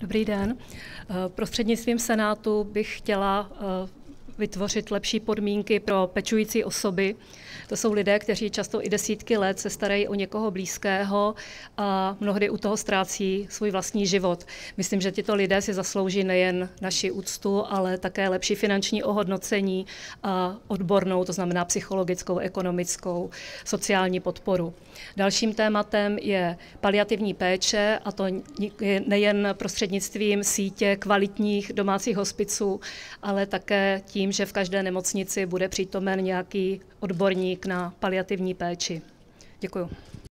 Dobrý den. Prostřednictvím Senátu bych chtěla vytvořit lepší podmínky pro pečující osoby. To jsou lidé, kteří často i desítky let se starají o někoho blízkého a mnohdy u toho ztrácí svůj vlastní život. Myslím, že tito lidé si zaslouží nejen naši úctu, ale také lepší finanční ohodnocení a odbornou, to znamená psychologickou, ekonomickou, sociální podporu. Dalším tématem je paliativní péče, a to nejen prostřednictvím sítě kvalitních domácích hospiců, ale také tím, že v každé nemocnici bude přítomen nějaký odborník na paliativní péči. Děkuju.